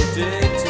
addicted.